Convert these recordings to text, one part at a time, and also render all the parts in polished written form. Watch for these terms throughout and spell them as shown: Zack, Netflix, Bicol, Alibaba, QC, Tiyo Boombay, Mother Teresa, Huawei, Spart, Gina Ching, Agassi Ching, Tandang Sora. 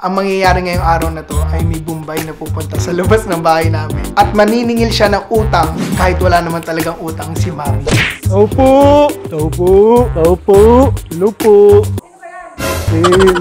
Ang mangyayari ngayong araw na to ay may Bombay na pupunta sa labas ng bahay namin. At maniningil siya ng utang kahit wala naman talagang utang si Mami. Opo! Opo! Opo! Lupo!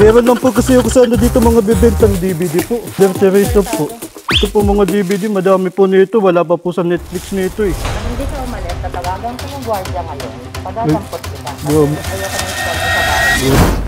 Meron lang po kasi ako sa ano dito mga bibentang DVD po. Mother Teresa po. Ito po mga DVD, madami po nito. Wala pa po sa Netflix nito eh. Hindi ka umalis, tatawagan ko ng guardia ngayon. Pagkakampot kita. Ayoko ng store sa bahay.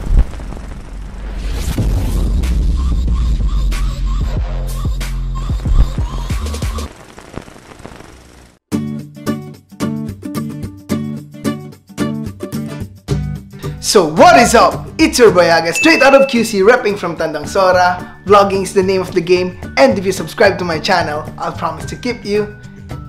So what is up? It's your boy Agassi, straight out of QC, repping from Tandang Sora. Vlogging is the name of the game, and if you subscribe to my channel, I'll promise to keep you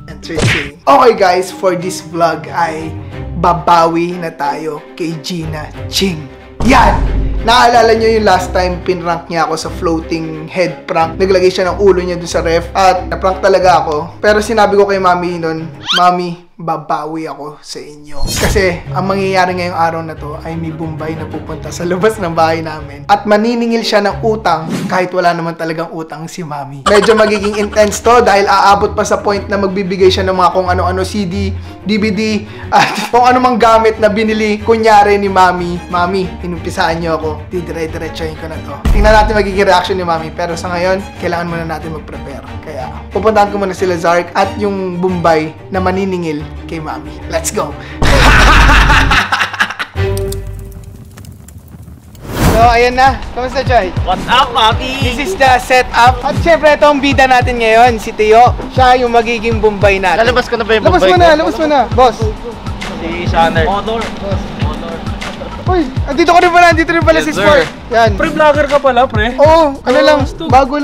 entertained. Okay guys, for this vlog ay babawi na tayo kay Gina Ching. Yan! Naalala nyo yung last time pinrank niya ako sa floating head prank. Naglagay siya ng ulo niya dun sa ref at naprank talaga ako. Pero sinabi ko kay Mami nun, Mami, babawi ako sa inyo. Kasi ang mangyayari ngayong araw na to ay may Bombay na pupunta sa labas ng bahay namin. At maniningil siya ng utang kahit wala naman talagang utang si Mami. Medyo magiging intense to dahil aabot pa sa point na magbibigay siya ng mga kung ano-ano CD, DVD, at kung ano mang gamit na binili kunyari ni Mami. Mami, inumpisaan niyo ako. Didire-diretsohin ko na to. Tingnan natin magiging reaction ni Mami. Pero sa ngayon, kailangan muna natin mag-prepare. Kaya pupuntahan ko muna sila Zark at yung Bombay na maniningil kay Mami. Let's go! So, ayan na. Kamusta, Joy? What's up, Mami? This is the setup. At syempre, ito ang bida natin ngayon, si Teo. Siya yung magiging Bombay natin. Lalabas ko na ba yung Bombay? Labas mo na. Boss. Si Shanner. Honor. Uy, andito rin pala yes, si Spart. Yan. Pre-vlogger ka pala, pre? Oo. Bago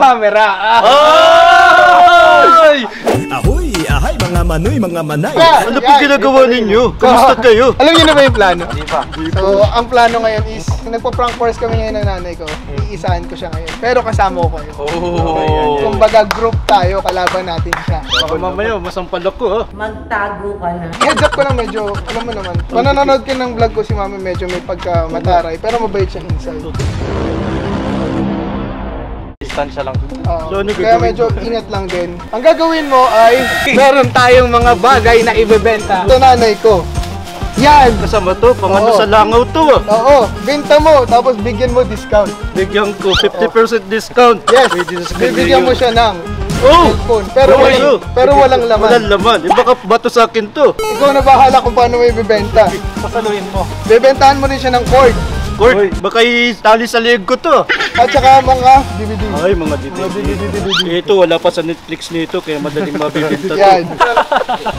camera. Ahoy! Ahay, mga manoy, mga manay. Ano po ginagawa ninyo? Kamusta kayo? Alam niyo na ba yung plano? Hindi pa. So, ang plano ngayon is, nagpa-prank course kami ngayon ng nanay ko. Iisaan ko siya ngayon. Pero kasama ko kayo. Kumbaga group tayo, kalaban natin siya. Baka mamaya, masampalok ko. Magtago ka na. Heads up ko lang medyo, alam mo naman. Mananonood ka ng vlog ko si Mami, medyo may pagkamataray. Pero mabait siya inside. Distansya lang. So, kaya medyo ingat lang din. Ang gagawin mo ay meron tayong mga bagay na ibebenta. Ito nanay ko. Yan! Kasama to, pang ano sa langaw to. Oo, binta mo, tapos bigyan mo discount. Bigyan ko, 50% discount. Yes, bibigyan mo siya ng cellphone. Pero walang laman. Walang laman, baka bato sa akin to. Ikaw na bahala kung paano mo ibebenta. Pasaluin mo. Bebentahan mo rin siya ng cord. Court, baka itali sa leg ko to. At saka mga DVD. Ay, mga DVD. Ito, wala pa sa Netflix nito, kaya madaling mabibinta to. Yan.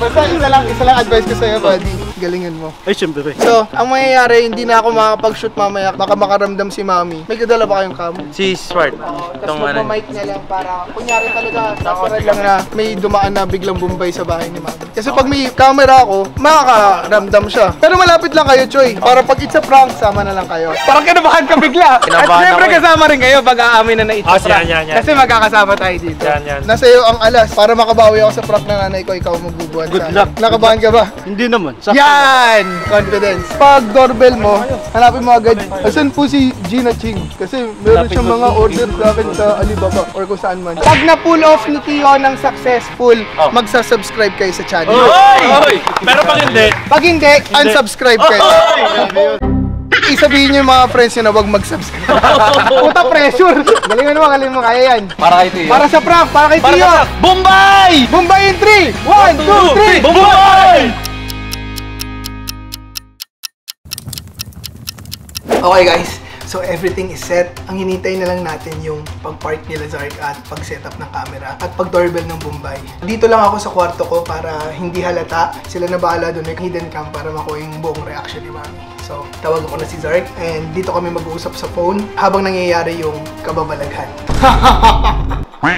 Basta isa lang advice ko sa'yo, buddy. Galingan mo. Ay, syempre. So, ang mangyayari, hindi na ako makakapag-shoot mamaya. Baka makaramdam si Mami. May kadala ba kayong cam? Si Spart. Tapos magmamic niya lang para, kunyari talaga, sasaran lang na may dumaan na biglang Bombay sa bahay ni Mami. Kasi pag may camera ako, makakaramdam siya. Pero malapit lang kayo, Choy. Para pag it's a prank, sama na lang kayo. Parang kinabahan ka bigla. At syempre kasama rin kayo pag aamin na itsaprank. Kasi magkakasama tayo dito. Nasa iyo ang alas. Para makabawi ako sa prank na nanay ko, ikaw magbubuhat sa akin. Nakabahan ka ba? Hindi naman. Yan! Confidence. Pag doorbell mo, hanapin mo agad, asan po si Gina Ching? Kasi meron siyang mga order sa akin sa Alibaba or kung saan man. Pag na-pull off ni Tio ng successful, magsasubscribe kayo sa channel. Pero pag hindi? Pag hindi, unsubscribe kayo. Sabihin niyo mga friends niyo na wag mag-subscribe. Puta pressure. Galingan mo kaya yan. Para kay Tio. Para sa prank, para kay Tio. Bombay! Bombay in 3. 1, 2, 3. Bombay! Okay guys. So everything is set. Ang hinintay na lang natin yung pag-park nila Zark at pag-setup ng camera at pag-doorbell ng Bombay. Dito lang ako sa kwarto ko para hindi halata. Sila na bahala doon ng hidden cam para makuha yung buong reaction ni Mami. So tawag ko na si Zark and dito kami mag-uusap sa phone habang nangyayari yung kababalaghan.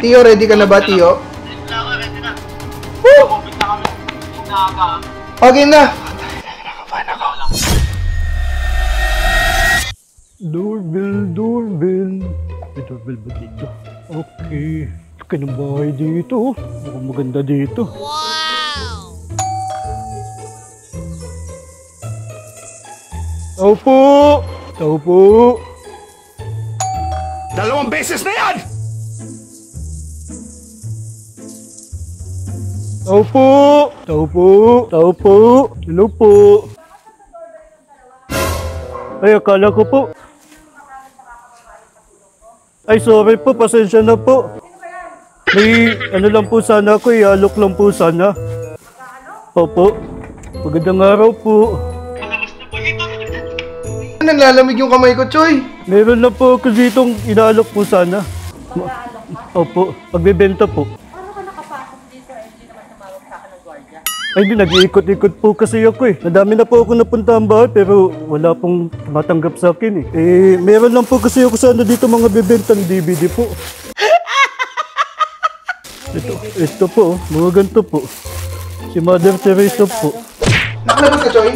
Tio, ready ka na ba, Tio? Ready na. Woo! Okay na! Doorbell ba dito? Okay. Laki ng bahay dito. Mukhang maganda dito. Wow! Tao po! Dalawang beses na yan! Tao po! Tao po! Tao po! Hello po! Ay, akala ko po. Ay, sorry po. Pasensya na po. May ano lang po sana ako. Ialok lang po sana. Opo. Magandang araw po. Nanlalamig yung kamay ko, Choy. Meron na po kasi itong inaalok po sana. Opo. Pagbebenta po. Ay, hindi, nag-iikot-ikot po kasi ako eh. Madami na po ako napunta ang bahay pero wala pong matanggap sa akin eh. Eh, meron lang po kasi ako sana dito mga bebentang DVD po. Ito po, mga ganito po. Si Mother Teresa po. Nakalabas ka, Choy?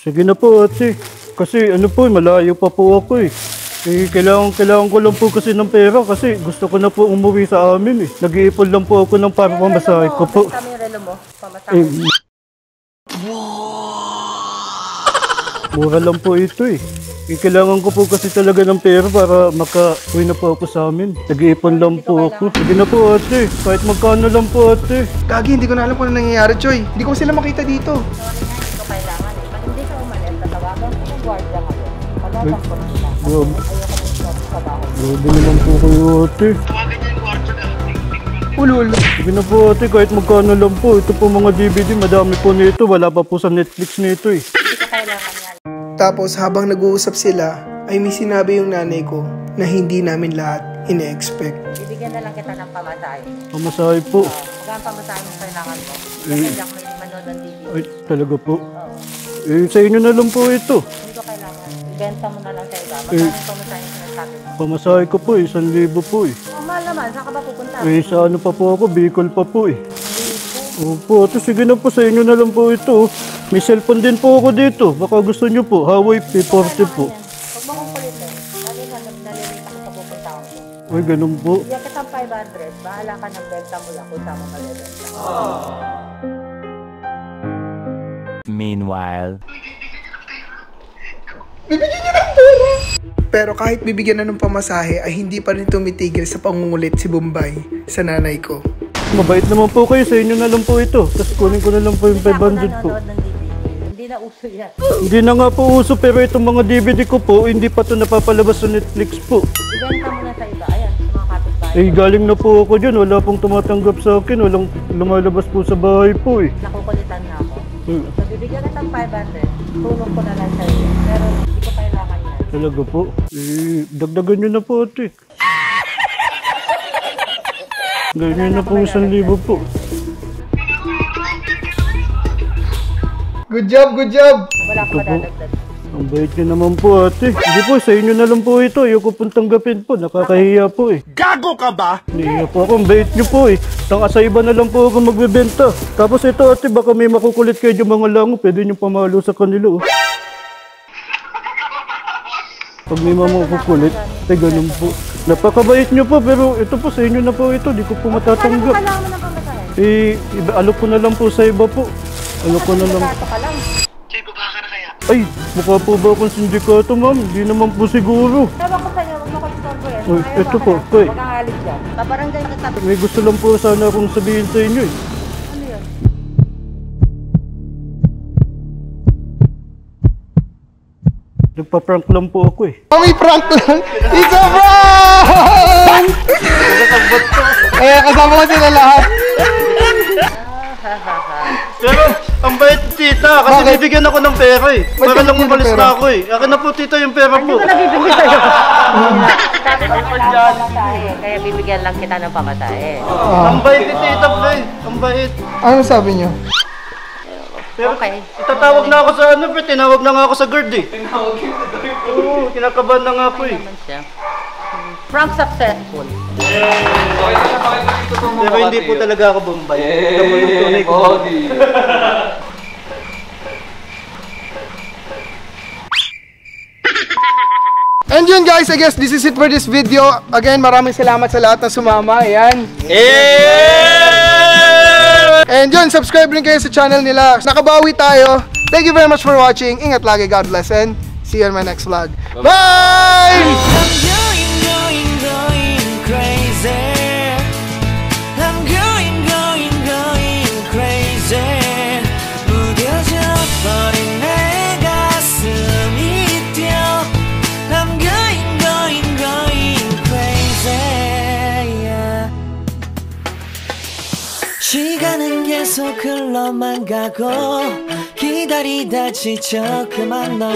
Sige na po, ate. Kasi ano po, malayo pa po ako eh. Eh, kailangan ko lang po kasi ng pera kasi gusto ko na po umuwi sa amin eh. Nag-iipon lang po ako ng para pamasahe ko po. Mura lang po ito eh. Eh, kailangan ko po kasi talaga ng pera para maka-uwi na po ako sa amin. Nag-iipon lang po ako. Sige na po, ate. Kahit magkano lang po, ate. Kagi, hindi ko na alam kung ano nangyayari, Choy. Hindi ko sila makita dito. Grabe naman po kayo, ate. Ulul. Sige na po, ate, kahit magkano lang po. Ito po mga DVD, madami po nito. Wala pa po sa Netflix nito eh. Tapos habang nag-uusap sila, ay may sinabi yung nanay ko na hindi namin lahat ine-expect. Bibigyan na lang kita ng pamasahe. Pamasahe po. Magang pamasahe yung kailangan mo. Kasi lang may manood ng DVD. Ay, talaga po. Eh, sa inyo na lang po ito. Hindi ko kailangan. Ibenta mo na lang sa iba. Magang pamasahe yung sinasabi mo. Pamasahe ko po, 1,000 po eh. Naman, saan ka ba pupunta? Eh, sa ano pa po ako, Bicol pa po eh. Bicol? Opo, ito sige na po, sa inyo na lang po ito. May cellphone din po ako dito, baka gusto nyo po, Huawei P40 po. Huwag mo kong kulitin, nalilig ako sa pupunta ako. Uy, ganun po. Iyak ka ng 500, bahala ka ng benta mula kung saan mo malibenta. Meanwhile... Bibigyan niyo ng pera! Pero kahit bibigyan na ng pamasahe ay hindi pa rin tumitigil sa pangungulit si Bombay sa nanay ko. Mabait naman po kayo, sa inyo na lang po ito. Tapos kunin ko na lang po yung 500 po. Hindi na uso yan. Hindi na nga po uso pero itong mga DVD ko po, hindi pa ito napapalabas sa Netflix po. Ibenta mo na sa iba, ayan, sa mga kapitbahay. Eh, galing na po ako dyan, wala pong tumatanggap sa akin, walang lumalabas po sa bahay po eh. Nakukulitan na ako. So, bibigyan natin 500, tulong ko na lang sa iyo. Pero hindi ko kailangan yan. Talaga po? Eh, dagdagan nyo na po, ate. Ganyan na po, 1,000 po. Good job, good job! Wala ka madadagdag. Ang bait nyo naman po, ate. Hindi po, sa inyo na lang po ito. Ayoko pong tanggapin po. Nakakahiya po eh. Gago ka ba? Hindi po ako. Ang bait nyo po eh. Tanga sa iba na lang po ako magbebenta. Tapos ito, ate, baka may makukulit kayo yung mga lango. Pwede nyo pamalo sa kanila. Oh. Pag may makukulit, ay ganun po. Napakabait nyo po, pero ito po, sa inyo na po ito. Di ko po matatanggap. Eh, alok ko na lang po sa iba po. Alok ko na lang. Sige, baba ka na kaya? Ay, mukha po ba akong sindikato, ma'am? Hindi naman po siguro. Tama ko sa'yo, huwag mo ko istorbo yan. Ay, ito po, koy. Pabarangay na tabi. May gusto lang po sana akong sabihin sa inyo eh. Ano yun? Nagpa-prank lang po ako eh. Oh, may prank lang? It's a prank! Kaya kasama ko sila lahat. Pero, ang bait tita, kasi bibigyan ako ng pera eh. Para lang umalis na ako eh. Akin na po tita yung pera po. Hindi ko nabibigyan sa'yo. Kaya bibigyan lang kita ng pamasahe. Ang bait ni tita po eh. Ang bait. Ano sabi niyo? Pero itatawag na ako sa ano pero tinawag na nga ako sa guard eh. Tinawag yun sa guard. Oo, kinakabahan na nga po eh. Prank successful. Pero hindi po talaga ako Bombay. Ito mo yung tunay ko. And yun guys, I guess this is it for this video. Again, maraming salamat sa lahat na sumama. Ayan. And yun, subscribe rin kayo sa channel nila. Nakabawi tayo. Thank you very much for watching. Ingat lagi, God bless, and see you on my next vlog. Bye! 시간은 계속 흘러만 가고 기다리다 지쳐 그만 널로